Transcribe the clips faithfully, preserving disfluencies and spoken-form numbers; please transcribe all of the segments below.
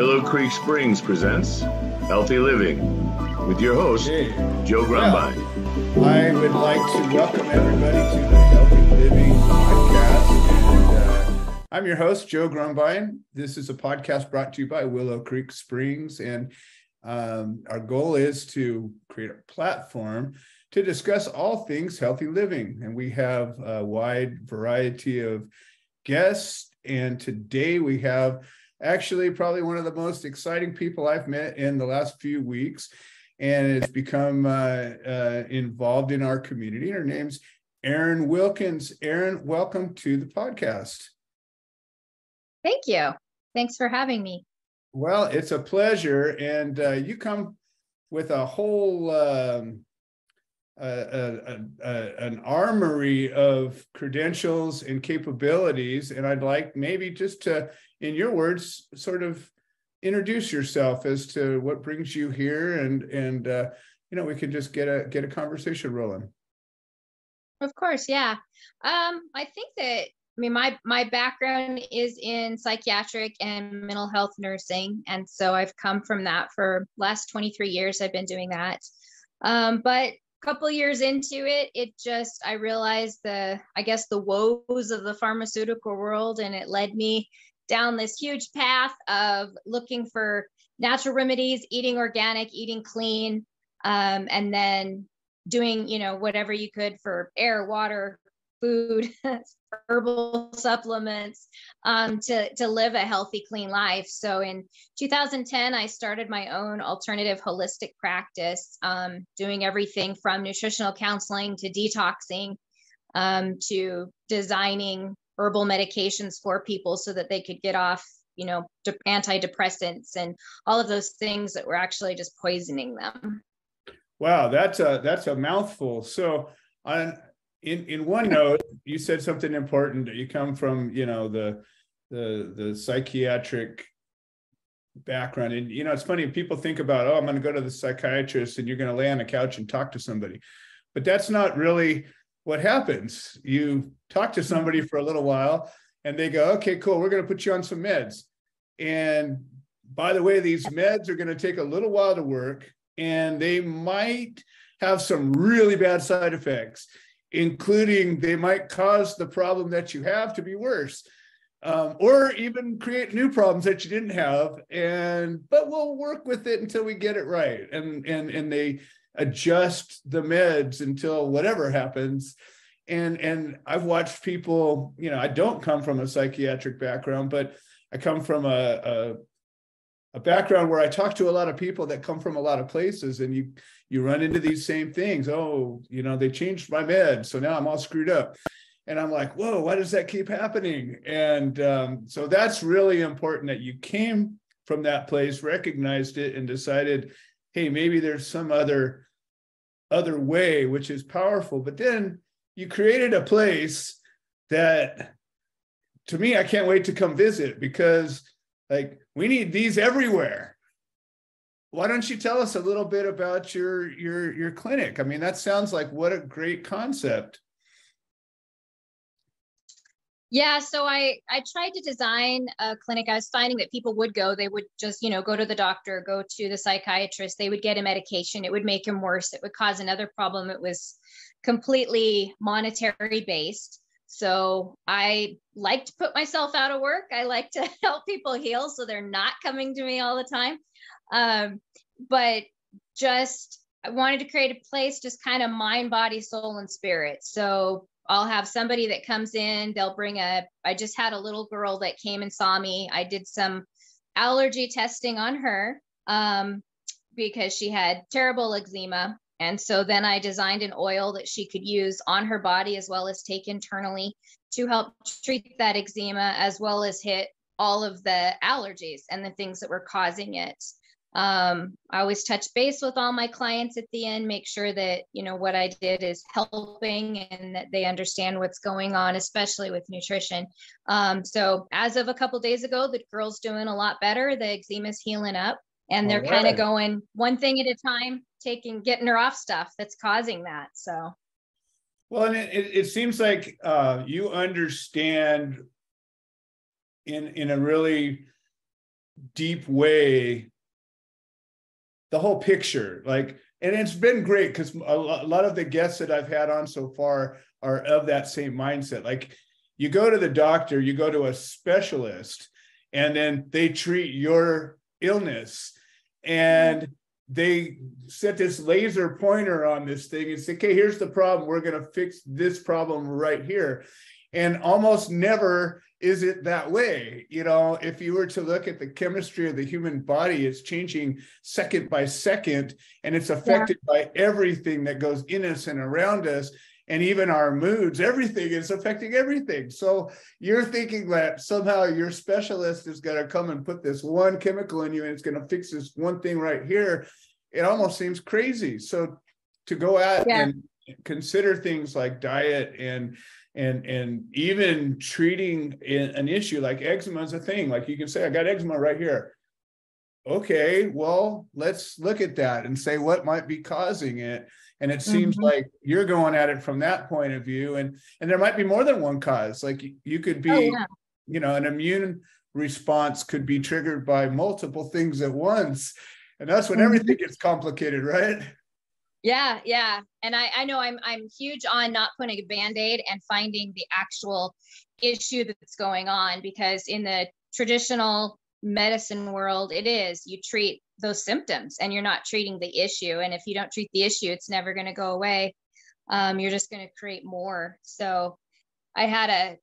Willow Creek Springs presents Healthy Living with your host, Joe Grumbine. Well, I would like to welcome everybody to the Healthy Living podcast. And, uh, I'm your host, Joe Grumbine. This is a podcast brought to you by Willow Creek Springs. And um, our goal is to create a platform to discuss all things healthy living. And we have a wide variety of guests. And today we have actually probably one of the most exciting people I've met in the last few weeks. And it's become uh, uh, involved in our community. Her name's Erin Wilkins. Erin, welcome to the podcast. Thank you. Thanks for having me. Well, it's a pleasure. And uh, you come with a whole... Um, Uh, a, a, a, an armory of credentials and capabilities. And I'd like maybe just to, in your words, sort of introduce yourself as to what brings you here. And, and uh, you know, we can just get a, get a conversation rolling. Of course. Yeah. Um, I think that, I mean, my, my background is in psychiatric and mental health nursing. And so I've come from that for last twenty-three years. I've been doing that. Um, but couple years into it, it just, I realized the, I guess the woes of the pharmaceutical world, and it led me down this huge path of looking for natural remedies, eating organic, eating clean, um, and then doing, you know, whatever you could for air, water, food, herbal supplements, um, to, to live a healthy, clean life. So in two thousand ten, I started my own alternative holistic practice, um, doing everything from nutritional counseling to detoxing, um, to designing herbal medications for people so that they could get off, you know, de- antidepressants and all of those things that were actually just poisoning them. Wow. That's a, that's a mouthful. So I In in one note, you said something important. You come from, you know, the the the psychiatric background, and you know it's funny. People think about, oh, I'm going to go to the psychiatrist, and you're going to lay on a couch and talk to somebody, but that's not really what happens. You talk to somebody for a little while, and they go, okay, cool, we're going to put you on some meds, and by the way, these meds are going to take a little while to work, and they might have some really bad side effects, including they might cause the problem that you have to be worse, um, or even create new problems that you didn't have. And but we'll work with it until we get it right. And and and they adjust the meds until whatever happens. And and I've watched people, you know, I don't come from a psychiatric background, but I come from a a, a background where I talk to a lot of people that come from a lot of places, and you You run into these same things. Oh, you know, they changed my med, so now I'm all screwed up. And I'm like, whoa, why does that keep happening? And um, so that's really important that you came from that place, recognized it, and decided, hey, maybe there's some other, other way, which is powerful. But then you created a place that, to me, I can't wait to come visit, because like we need these everywhere. Why don't you tell us a little bit about your your your clinic? I mean, that sounds like what a great concept. Yeah, so I, I tried to design a clinic. I was finding that people would go, they would just, you know, go to the doctor, go to the psychiatrist, they would get a medication, it would make them worse, it would cause another problem. It was completely monetary based. So I like to put myself out of work. I like to help people heal so they're not coming to me all the time. Um, but just, I wanted to create a place, just kind of mind, body, soul, and spirit. So I'll have somebody that comes in, they'll bring a, I just had a little girl that came and saw me. I did some allergy testing on her, um, because she had terrible eczema. And so then I designed an oil that she could use on her body as well as take internally to help treat that eczema, as well as hit all of the allergies and the things that were causing it. Um, I always touch base with all my clients at the end, make sure that, you know, what I did is helping and that they understand what's going on, especially with nutrition. Um, so as of a couple of days ago, the girl's doing a lot better. The eczema's healing up, and they're kind of going one thing at a time, taking, getting her off stuff that's causing that. So. Well, and it, it, it seems like, uh, you understand in, in a really deep way the whole picture. Like, and it's been great because a lot of the guests that I've had on so far are of that same mindset. Like, you go to the doctor, you go to a specialist, and then they treat your illness, and they set this laser pointer on this thing and say, okay, here's the problem. We're going to fix this problem right here. And almost never is it that way. You know, if you were to look at the chemistry of the human body, it's changing second by second, and it's affected yeah. by everything that goes in us and around us. And even our moods, everything is affecting everything. So you're thinking that somehow your specialist is going to come and put this one chemical in you and it's going to fix this one thing right here. It almost seems crazy. So to go out yeah. and consider things like diet and and and even treating an issue like eczema is a thing. Like, you can say, I got eczema right here. Okay, well, let's look at that and say what might be causing it. And it seems mm-hmm. like you're going at it from that point of view. And, and there might be more than one cause. Like, you could be, oh, yeah. you know, an immune response could be triggered by multiple things at once. And that's when mm-hmm. everything gets complicated, right? Yeah, yeah. And I, I know I'm I'm huge on not putting a Band-Aid and finding the actual issue that's going on, because in the traditional medicine world, it is, you treat those symptoms and you're not treating the issue. And if you don't treat the issue, it's never going to go away. Um, you're just going to create more. So I had a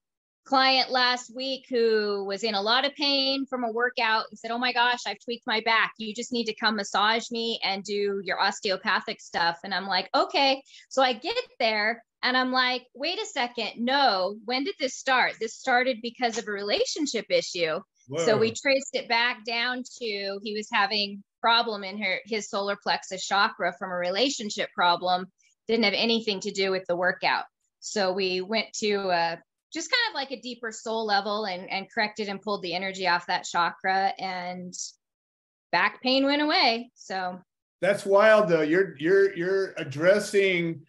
client last week who was in a lot of pain from a workout and said, oh my gosh, I've tweaked my back. You just need to come massage me and do your osteopathic stuff. And I'm like, okay. So I get there and I'm like, wait a second. No, when did this start? This started because of a relationship issue. Whoa. So we traced it back down to, he was having problem in her, his solar plexus chakra from a relationship problem, didn't have anything to do with the workout. So we went to a, just kind of like a deeper soul level and, and corrected and pulled the energy off that chakra, and back pain went away. So that's wild though. You're, you're, you're addressing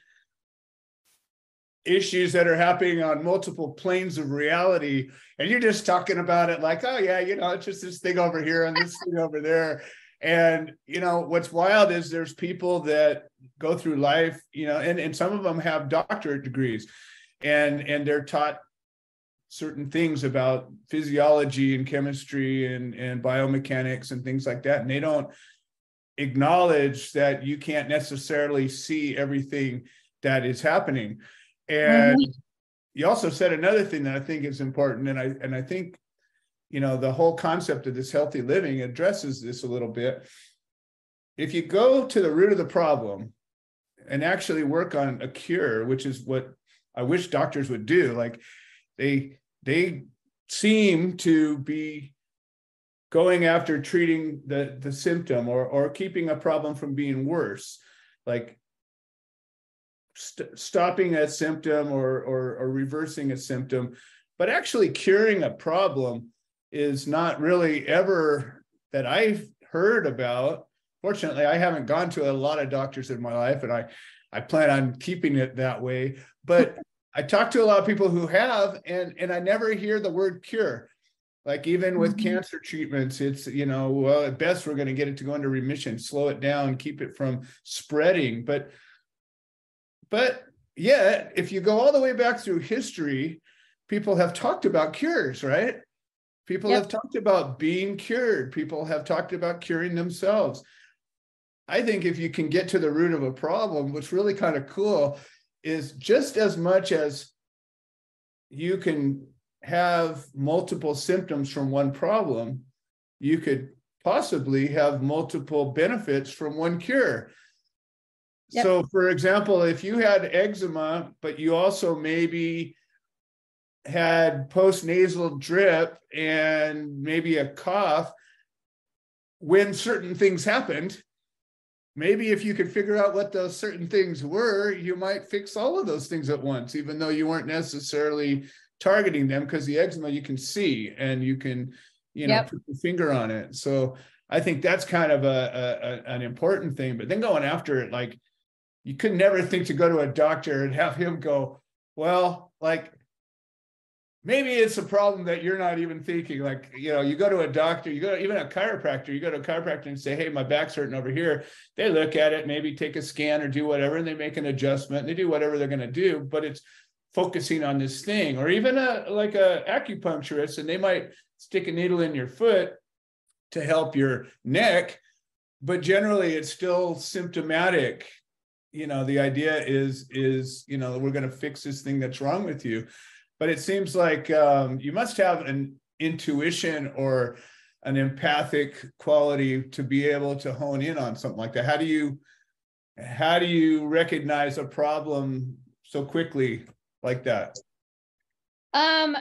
issues that are happening on multiple planes of reality, and you're just talking about it like, oh yeah, you know, it's just this thing over here and this thing over there. And you know what's wild is there's people that go through life, you know, and and some of them have doctorate degrees, and and they're taught certain things about physiology and chemistry and and biomechanics and things like that, and they don't acknowledge that you can't necessarily see everything that is happening. And you also said another thing that I think is important. And I, and I think, you know, the whole concept of this healthy living addresses this a little bit. If you go to the root of the problem and actually work on a cure, which is what I wish doctors would do, like they, they seem to be going after treating the, the symptom or, or keeping a problem from being worse. Like, St- stopping a symptom or, or, or reversing a symptom, but actually curing a problem is not really ever that I've heard about. Fortunately, I haven't gone to a lot of doctors in my life, and I, I plan on keeping it that way. But I talk to a lot of people who have, and, and I never hear the word cure. Like, even with mm-hmm. cancer treatments, it's, you know, well, at best, we're going to get it to go into remission, slow it down, keep it from spreading. But But yet, if you go all the way back through history, people have talked about cures, right? People yep. have talked about being cured. People have talked about curing themselves. I think if you can get to the root of a problem, what's really kind of cool is just as much as you can have multiple symptoms from one problem, you could possibly have multiple benefits from one cure. Yep. So, for example, if you had eczema, but you also maybe had postnasal drip and maybe a cough, when certain things happened, maybe if you could figure out what those certain things were, you might fix all of those things at once, even though you weren't necessarily targeting them, because the eczema you can see and you can, you know, yep. put your finger on it. So I think that's kind of a, a, a an important thing. But then going after it, like, you could never think to go to a doctor and have him go, well, like, Maybe it's a problem that you're not even thinking. Like, you know, you go to a doctor, you go to even a chiropractor, you go to a chiropractor and say, hey, my back's hurting over here. They look at it, maybe take a scan or do whatever, and they make an adjustment and they do whatever they're going to do, but it's focusing on this thing. Or even a like a acupuncturist, and they might stick a needle in your foot to help your neck, but generally it's still symptomatic. You know, the idea is, is, you know, we're going to fix this thing that's wrong with you. But it seems like um, you must have an intuition or an empathic quality to be able to hone in on something like that. How do you, how do you recognize a problem so quickly like that? Um,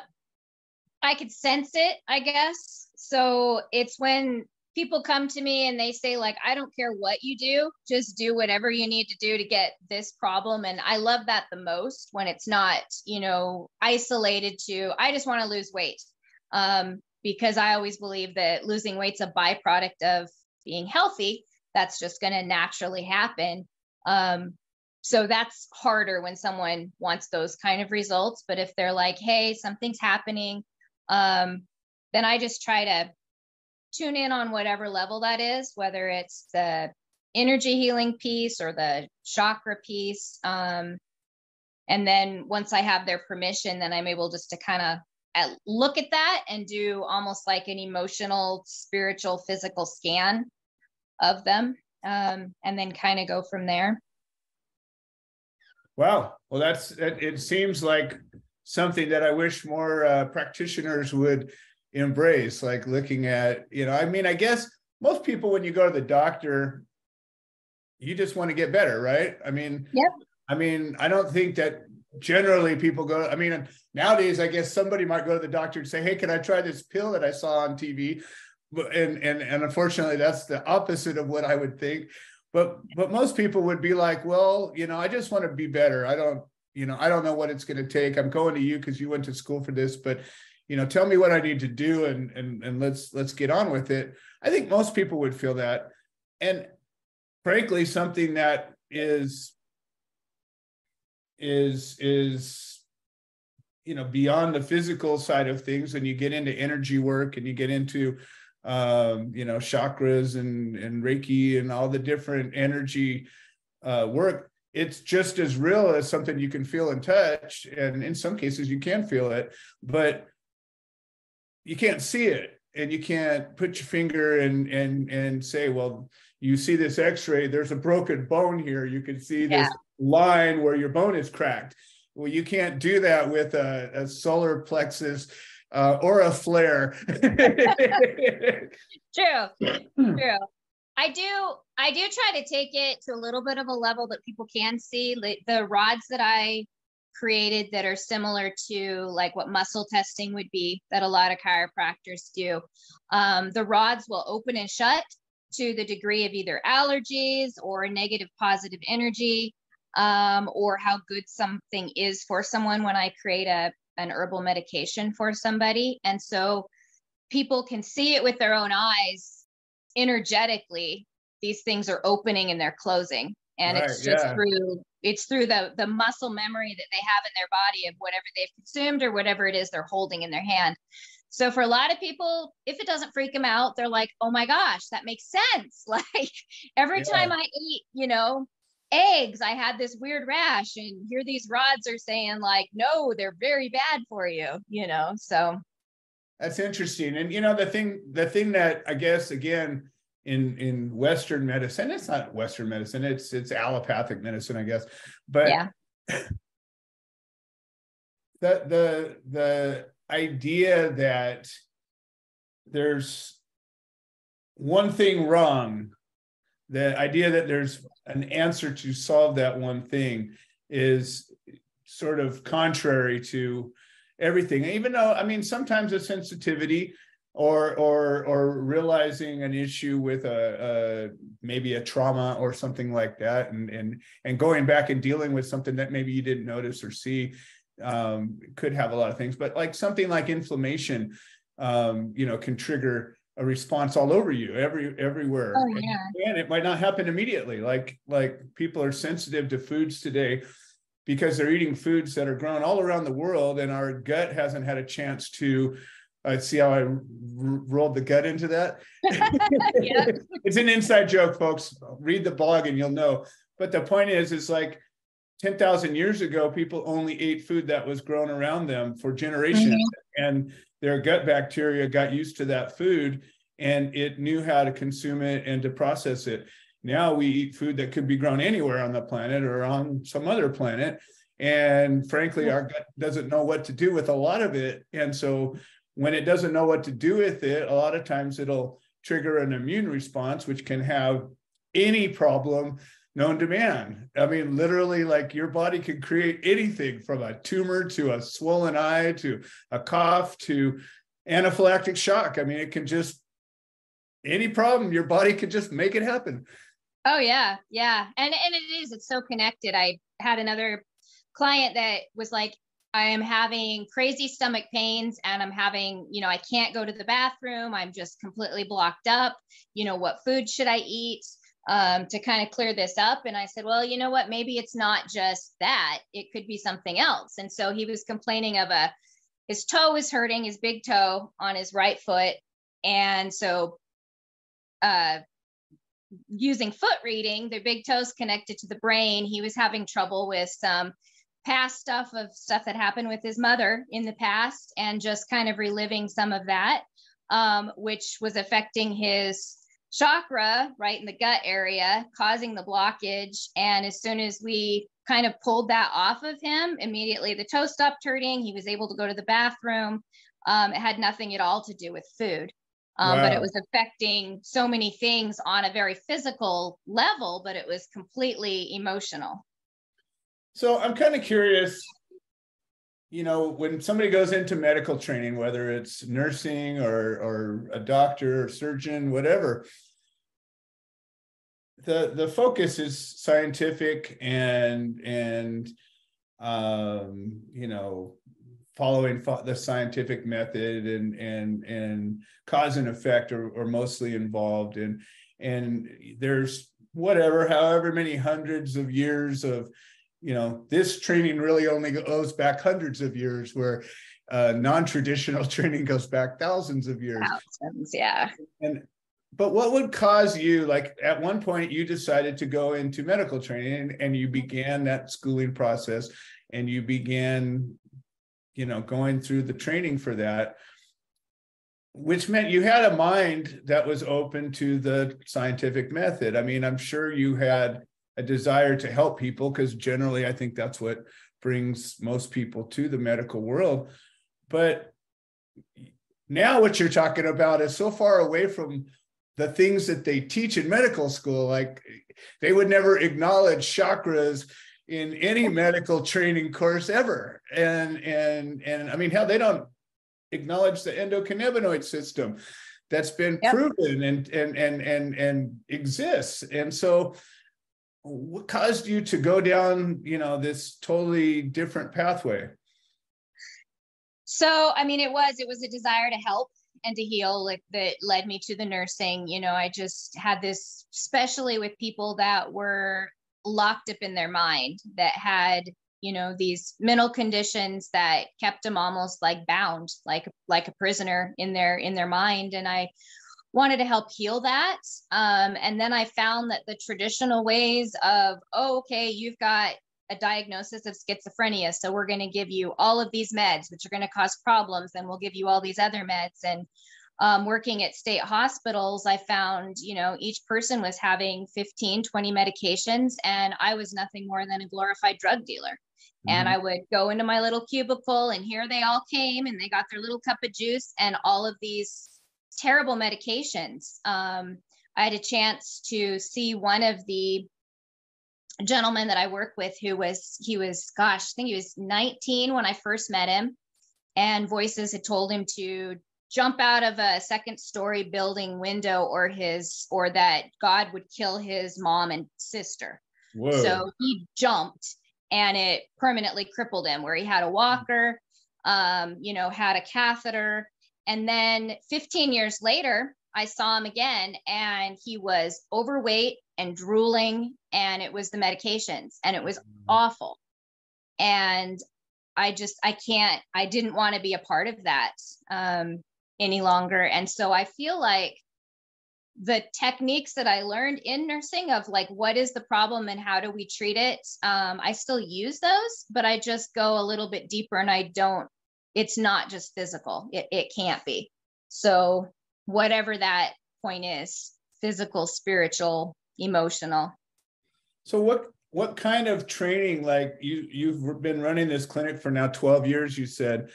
I could sense it, I guess. So it's when people come to me and they say, like, I don't care what you do, just do whatever you need to do to get this problem. And I love that the most, when it's not, you know, isolated to, I just want to lose weight. Um, because I always believe that losing weight's a byproduct of being healthy. That's just going to naturally happen. Um, so that's harder when someone wants those kind of results. But if they're like, hey, something's happening, um, then I just try to tune in on whatever level that is, whether it's the energy healing piece or the chakra piece. Um, and then once I have their permission, then I'm able just to kind of look at that and do almost like an emotional, spiritual, physical scan of them. Um, and then kind of go from there. Wow. Well, that's, it, it seems like something that I wish more uh, practitioners would embrace, like looking at, you know, I mean, I guess most people, when you go to the doctor, you just want to get better, right? I mean, yep. I mean, I don't think that generally people go, I mean, nowadays, I guess somebody might go to the doctor and say, hey, can I try this pill that I saw on T V? And, and, and unfortunately, that's the opposite of what I would think. But, but most people would be like, well, you know, I just want to be better. I don't, you know, I don't know what it's going to take. I'm going to you because you went to school for this, but you know, tell me what I need to do and, and, and let's, let's get on with it. I think most people would feel that. And frankly, something that is, is, is, you know, beyond the physical side of things, and you get into energy work and you get into, um, you know, chakras and, and Reiki and all the different energy uh, work, it's just as real as something you can feel and touch. And in some cases you can feel it, but you can't see it, and you can't put your finger and and and say, well, you see this x-ray, there's a broken bone here. You can see this yeah. line where your bone is cracked. Well, you can't do that with a, a solar plexus uh, or a flare. True, true. I do, I do try to take it to a little bit of a level that people can see. The rods that I created that are similar to like what muscle testing would be that a lot of chiropractors do. Um, the rods will open and shut to the degree of either allergies or negative positive energy, um, or how good something is for someone when I create a, an herbal medication for somebody. And so people can see it with their own eyes. Energetically, these things are opening and they're closing. And right, it's just yeah. through, it's through the, the muscle memory that they have in their body of whatever they've consumed or whatever it is they're holding in their hand. So for a lot of people, if it doesn't freak them out, they're like, oh my gosh, that makes sense. Like every yeah. time I eat, you know, eggs, I had this weird rash, and here these rods are saying like, no, they're very bad for you, you know? So. That's interesting. And you know, the thing, the thing that I guess, again, in in Western medicine, it's not Western medicine, it's it's allopathic medicine, I guess. But yeah. the the the idea that there's one thing wrong, the idea that there's an answer to solve that one thing, is sort of contrary to everything. Even though, I mean, sometimes a sensitivity Or, or, or realizing an issue with a, a maybe a trauma or something like that, and and and going back and dealing with something that maybe you didn't notice or see, um, could have a lot of things. But like something like inflammation, um, you know, can trigger a response all over you, every everywhere, oh, yeah. and, and it might not happen immediately. Like like people are sensitive to foods today because they're eating foods that are grown all around the world, and our gut hasn't had a chance to uh, see how I r- rolled the gut into that. It's an inside joke, folks. Read the blog and you'll know. But the point is, it's like ten thousand years ago, people only ate food that was grown around them for generations. Mm-hmm. And their gut bacteria got used to that food, and it knew how to consume it and to process it. Now we eat food that could be grown anywhere on the planet or on some other planet. And frankly, our gut doesn't know what to do with a lot of it. And so when it doesn't know what to do with it, a lot of times it'll trigger an immune response, which can have any problem known to man. I mean, literally, like, your body can create anything from a tumor to a swollen eye to a cough to anaphylactic shock. I mean, it can just, any problem, your body could just make it happen. Oh, yeah. Yeah. And, and it is, it's so connected. I had another client that was like, I am having crazy stomach pains and I'm having, you know, I can't go to the bathroom. I'm just completely blocked up. You know, what food should I eat? Um, to kind of clear this up. And I said, well, you know what, maybe it's not just that, it could be something else. And so he was complaining of a, his toe was hurting, his big toe on his right foot. And so uh, using foot reading, the big toe's connected to the brain. He was having trouble with some past stuff of stuff that happened with his mother in the past, and just kind of reliving some of that, um, which was affecting his chakra right in the gut area, causing the blockage. And as soon as we kind of pulled that off of him, immediately the toe stopped hurting. He was able to go to the bathroom. Um, it had nothing at all to do with food, um, wow. but it was affecting so many things on a very physical level, but it was completely emotional. So I'm kind of curious, you know, when somebody goes into medical training, whether it's nursing or, or a doctor or surgeon, whatever, the, the focus is scientific and, and um, you know, following fo- the scientific method and, and, and cause and effect are, are mostly involved. And, and there's whatever, however many hundreds of years of, you know, this training really only goes back hundreds of years, where uh, non-traditional training goes back thousands of years. Thousands, yeah. And but what would cause you, like, at one point you decided to go into medical training, and, and you began that schooling process, and you began, you know, going through the training for that, which meant you had a mind that was open to the scientific method. I mean, I'm sure you had a desire to help people, because generally I think that's what brings most people to the medical world. But now what you're talking about is so far away from the things that they teach in medical school. Like, they would never acknowledge chakras in any medical training course ever. And, and, and I mean, hell, they don't acknowledge the endocannabinoid system that's been yep. proven and, and, and, and, and exists. And so what caused you to go down, you know, this totally different pathway? So, I mean, it was, it was a desire to help and to heal, like, that led me to the nursing. You know, I just had this, especially with people that were locked up in their mind, that had, you know, these mental conditions that kept them almost like bound, like, like a prisoner in their, in their mind. And I wanted to help heal that. Um, and then I found that the traditional ways of, oh, okay, you've got a diagnosis of schizophrenia, so we're going to give you all of these meds, which are going to cause problems, and we'll give you all these other meds. And um, working at state hospitals, I found, you know, each person was having fifteen, twenty medications, and I was nothing more than a glorified drug dealer. And I would go into my little cubicle, and here they all came, and they got their little cup of juice and all of these terrible medications. Um, I had a chance to see one of the gentlemen that I work with, who was, he was, gosh, I think he was nineteen when I first met him, and voices had told him to jump out of a second story building window, or his, or that God would kill his mom and sister. Whoa. So he jumped, and it permanently crippled him, where he had a walker, um, you know, had a catheter. And then fifteen years later, I saw him again, and he was overweight and drooling, and it was the medications, and it was awful. And I just, I can't, I didn't want to be a part of that um, any longer. And so I feel like the techniques that I learned in nursing of like, what is the problem and how do we treat it? Um, I still use those, but I just go a little bit deeper, and I don't, it's not just physical. It, it can't be. So whatever that point is, physical, spiritual, emotional. So what, what kind of training, like you, you've been running this clinic for now twelve years, you said,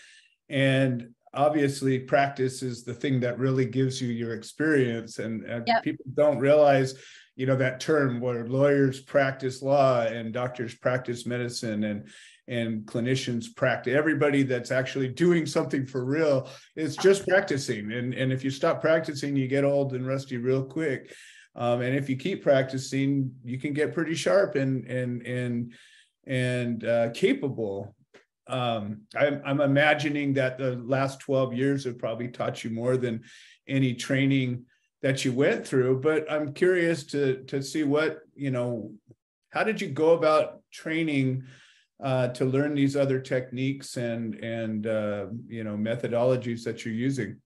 and obviously practice is the thing that really gives you your experience. And, and yep. people don't realize, you know, that term where lawyers practice law and doctors practice medicine and, and clinicians practice, everybody that's actually doing something for real is just practicing. And, and if you stop practicing, you get old and rusty real quick. Um, and if you keep practicing, you can get pretty sharp and and and and uh, capable. Um, I'm, I'm imagining that the last twelve years have probably taught you more than any training that you went through. But I'm curious to to see what, you know, how did you go about training uh, to learn these other techniques and and uh, you know, methodologies that you're using?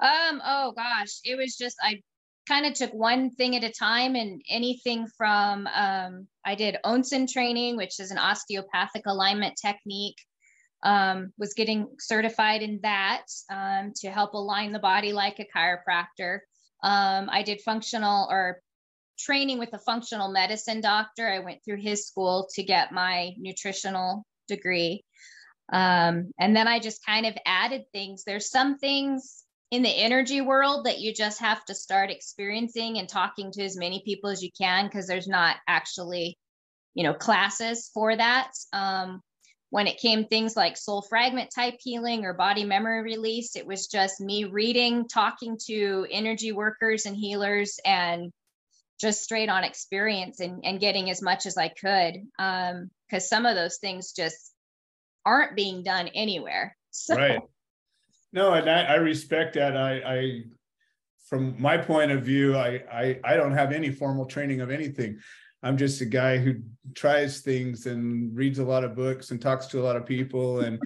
Um. Oh gosh, it was just I. kind of took one thing at a time, and anything from, um, I did Onsen training, which is an osteopathic alignment technique, um, was getting certified in that, um, to help align the body like a chiropractor. Um, I did functional or training with a functional medicine doctor. I went through his school to get my nutritional degree. Um, and then I just kind of added things. There's some things in the energy world that you just have to start experiencing and talking to as many people as you can, because there's not actually, you know, classes for that. Um, when it came things like soul fragment type healing or body memory release, it was just me reading, talking to energy workers and healers, and just straight on experience and, and getting as much as I could. Um, because some of those things just aren't being done anywhere. So. Right. No, and I, I respect that. I, I, from my point of view, I, I, I don't have any formal training of anything. I'm just a guy who tries things and reads a lot of books and talks to a lot of people and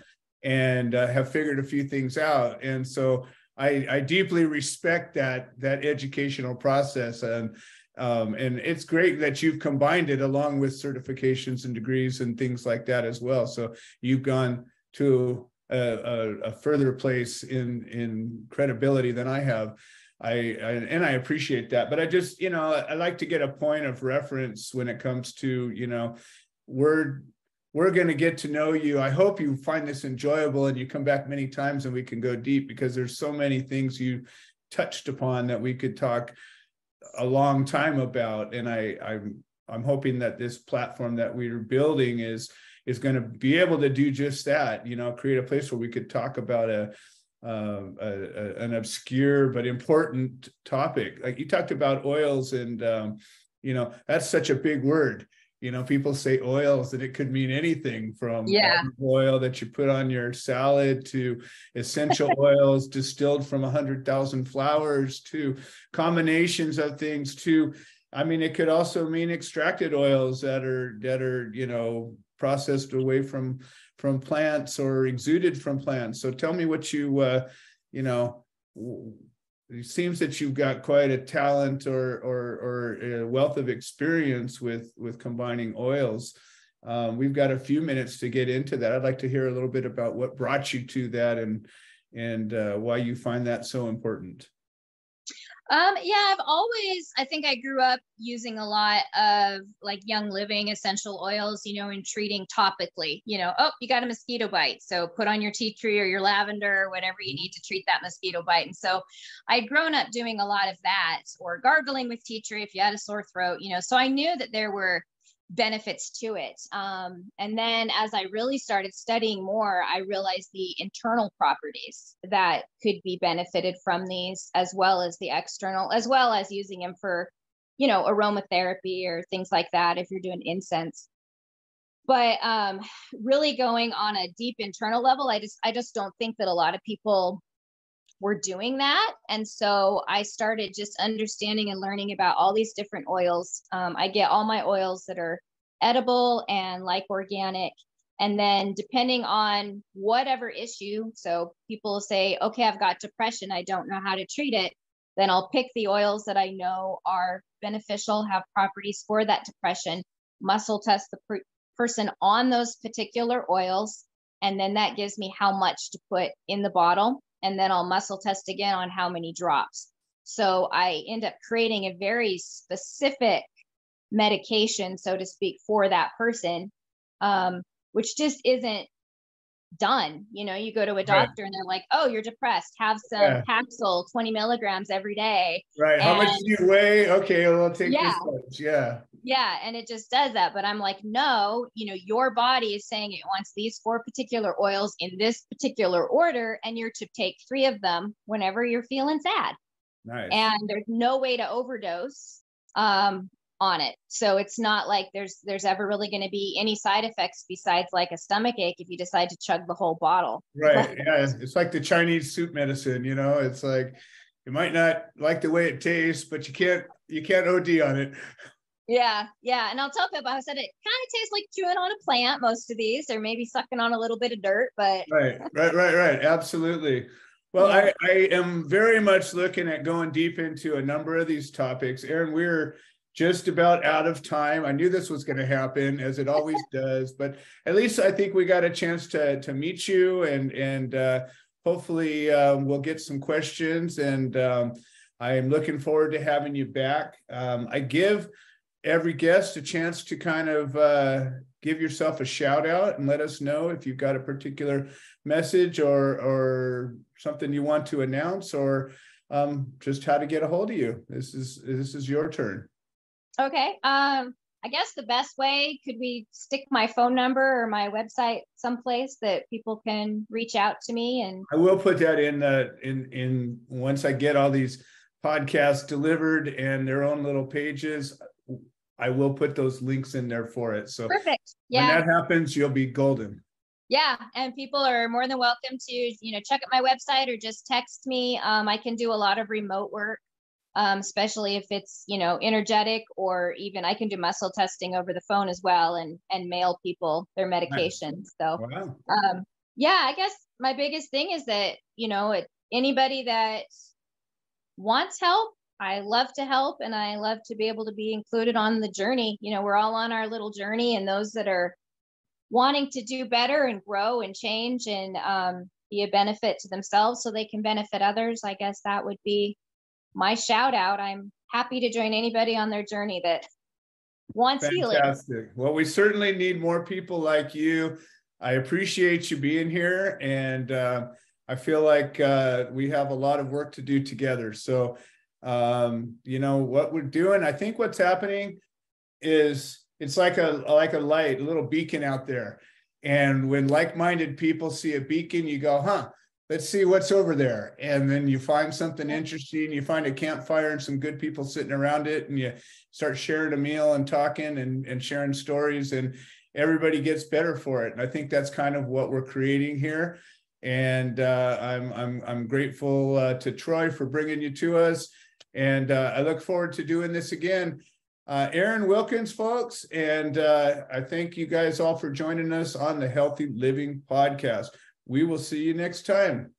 and uh, have figured a few things out. And so I, I deeply respect that that educational process. And um, and it's great that you've combined it along with certifications and degrees and things like that as well. So you've gone to A, a further place in in credibility than I have. I, I and I appreciate that, but I just, you know, I like to get a point of reference when it comes to, you know, we're we're going to get to know you. I hope you find this enjoyable and you come back many times and we can go deep, because there's so many things you touched upon that we could talk a long time about. And I I'm I'm hoping that this platform that we're building is is going to be able to do just that, you know, create a place where we could talk about a, uh, a, a an obscure but important topic. Like you talked about oils, and, um, you know, that's such a big word. You know, people say oils and it could mean anything from yeah. oil that you put on your salad to essential oils distilled from one hundred thousand flowers to combinations of things to, I mean, it could also mean extracted oils that are, that are, you know, processed away from from plants or exuded from plants. So tell me what you, uh, you know, it seems that you've got quite a talent or or, or a wealth of experience with, with combining oils. Um, we've got a few minutes to get into that. I'd like to hear a little bit about what brought you to that and, and uh, why you find that so important. Um, yeah, I've always, I think I grew up using a lot of like Young Living essential oils, you know, and treating topically, you know, oh, you got a mosquito bite. So put on your tea tree or your lavender or whatever you need to treat that mosquito bite. And so I'd grown up doing a lot of that, or gargling with tea tree if you had a sore throat, you know, so I knew that there were benefits to it. Um, and then as I really started studying more, I realized the internal properties that could be benefited from these, as well as the external, as well as using them for, you know, aromatherapy or things like that, if you're doing incense. But um, really going on a deep internal level, I just, I just don't think that a lot of people were doing that. And so I started just understanding and learning about all these different oils. Um, I get all my oils that are edible and like organic. And then depending on whatever issue, so people say, okay, I've got depression, I don't know how to treat it. Then I'll pick the oils that I know are beneficial, have properties for that depression, muscle test the per- person on those particular oils. And then that gives me how much to put in the bottle. And then I'll muscle test again on how many drops. So I end up creating a very specific medication, so to speak, for that person, um, which just isn't done. You know, you go to a doctor, right, and they're like, oh, you're depressed, have some yeah. capsule, twenty milligrams every day. Right. And how much do you weigh? Okay, we'll take yeah. this much. Yeah. Yeah. And it just does that. But I'm like, no, you know, your body is saying it wants these four particular oils in this particular order, and you're to take three of them whenever you're feeling sad. Nice. And there's no way to overdose um, on it. So it's not like there's, there's ever really going to be any side effects besides like a stomach ache if you decide to chug the whole bottle. Right. Yeah. It's like the Chinese soup medicine, you know, it's like, you might not like the way it tastes, but you can't, you can't O D on it. Yeah. Yeah. And I'll tell people, I said, it kind of tastes like chewing on a plant, most of these, or maybe sucking on a little bit of dirt, but. Right. Right. Right. Right. Absolutely. Well, yeah. I, I am very much looking at going deep into a number of these topics. Erin, we're just about out of time. I knew this was going to happen, as it always does, but at least I think we got a chance to to meet you, and and uh, hopefully um, we'll get some questions. And um, I am looking forward to having you back. Um, I give every guest a chance to kind of uh, give yourself a shout out and let us know if you've got a particular message or or something you want to announce, or um, just how to get a hold of you. This is this is your turn. Okay. Um, I guess the best way, could we stick my phone number or my website someplace that people can reach out to me? And I will put that in the in in once I get all these podcasts delivered and their own little pages, I will put those links in there for it. So perfect. Yeah. When that happens, you'll be golden. Yeah. And people are more than welcome to, you know, check out my website or just text me. Um, I can do a lot of remote work. Um, especially if it's, you know, energetic, or even I can do muscle testing over the phone as well, and and mail people their medications. So, wow. um, yeah, I guess my biggest thing is that, you know, it, anybody that wants help, I love to help, and I love to be able to be included on the journey. You know, we're all on our little journey, and those that are wanting to do better and grow and change and um, be a benefit to themselves so they can benefit others, I guess that would be my shout out. I'm happy to join anybody on their journey that wants Fantastic. Healing. Well, we certainly need more people like you. I appreciate you being here, and uh, I feel like uh, we have a lot of work to do together. So, um, you know, what we're doing, I think what's happening is it's like a like a light, a little beacon out there. And when like-minded people see a beacon, you go, huh, let's see what's over there. And then you find something interesting, you find a campfire and some good people sitting around it, and you start sharing a meal and talking and, and sharing stories, and everybody gets better for it. And I think that's kind of what we're creating here. And uh, I'm, I'm, I'm grateful uh, to Troy for bringing you to us. And uh, I look forward to doing this again. Uh, Erin Wilkins, folks. And uh, I thank you guys all for joining us on the Healthy Living Podcast. We will see you next time.